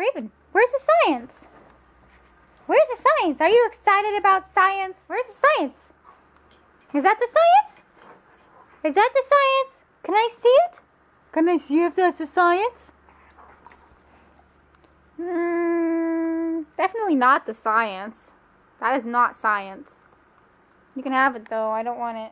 Raven, where's the science? Where's the science? Are you excited about science? Where's the science? Is that the science? Is that the science? Can I see it? Can I see if that's the science? Definitely not the science. That is not science. You can have it though, I don't want it.